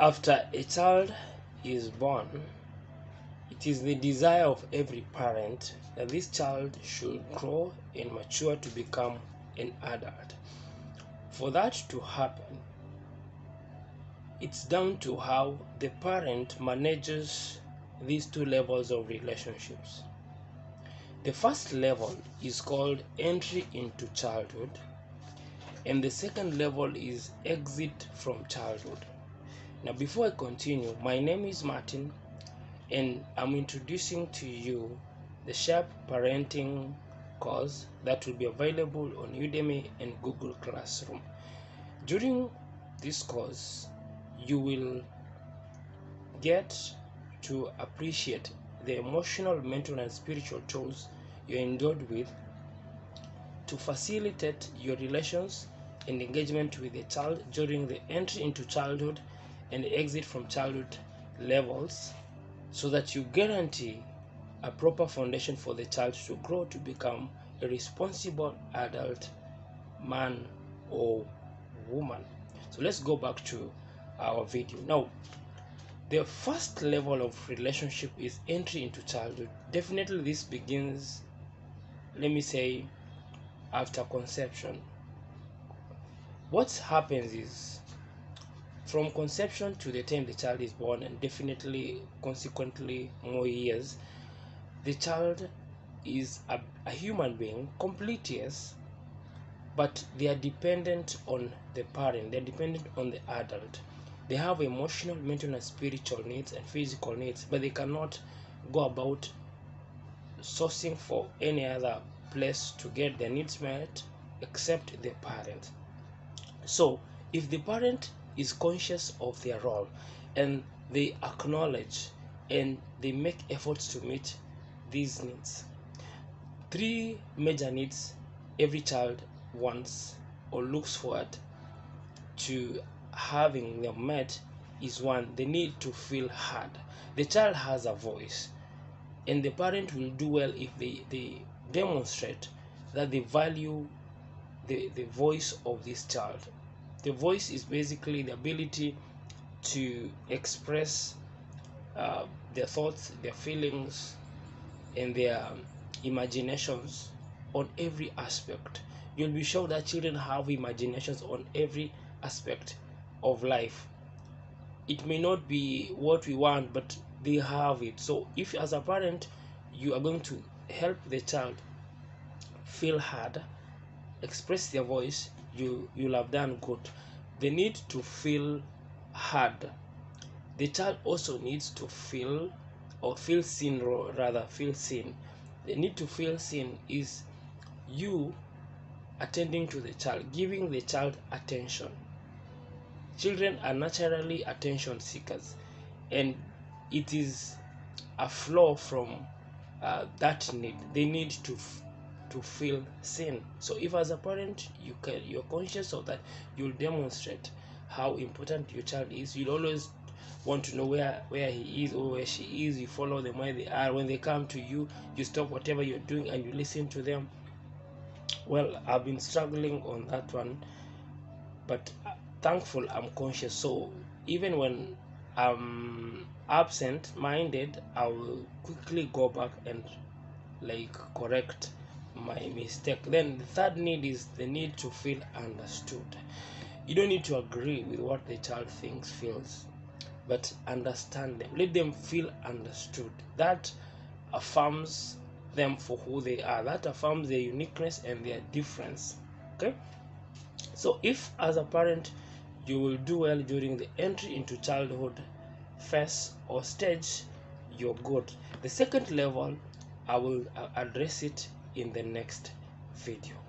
After a child is born, it is the desire of every parent that this child should grow and mature to become an adult. For that to happen, it's down to how the parent manages these two levels of relationships. The first level is called entry into childhood, and the second level is exit from childhood. Now, before I continue, my name is Martin, and I'm introducing to you the SHAPE Parenting course that will be available on Udemy and Google Classroom. During this course, you will get to appreciate the emotional, mental, and spiritual tools you're endowed with to facilitate your relations and engagement with the child during the entry into childhood and exit from childhood levels, so that you guarantee a proper foundation for the child to grow to become a responsible adult man or woman. So let's go back to our video. Now, the first level of relationship is entry into childhood. Definitely this begins, let me say, after conception. What happens is, from conception to the time the child is born, and definitely consequently more years, the child is a human being, complete, yes, but they are dependent on the parent, they're dependent on the adult. They have emotional, mental, and spiritual needs and physical needs, but they cannot go about sourcing for any other place to get their needs met except the parent. So if the parent is conscious of their role and they acknowledge and they make efforts to meet these needs. Three major needs every child wants or looks forward to having them met is one, the need to feel heard. The child has a voice, and the parent will do well if they demonstrate that they value the voice of this child. The voice is basically the ability to express their thoughts, their feelings, and their imaginations on every aspect. You'll be sure that children have imaginations on every aspect of life. It may not be what we want, but they have it. So if as a parent you are going to help the child feel heard, express their voice, you'll have done good. They need to feel heard. The child also needs to feel or feel seen, or rather feel seen. They need to feel seen is you attending to the child, giving the child attention. Children are naturally attention seekers, and it is a flow from that need. They need to feel seen. So if as a parent you're conscious of that, you'll demonstrate how important your child is. You'll always want to know where he is or where she is. You follow them where they are. When they come to you, you stop whatever you're doing and you listen to them. Well, I've been struggling on that one, but thankful I'm conscious. So even when I'm absent-minded, I will quickly go back and like correct my mistake. Then the third need is the need to feel understood. You don't need to agree with what the child thinks, feels, but understand them. Let them feel understood. That affirms them for who they are. That affirms their uniqueness and their difference. Okay, so if as a parent you will do well during the entry into childhood phase or stage, you're good. The second level, I will address it in the next video.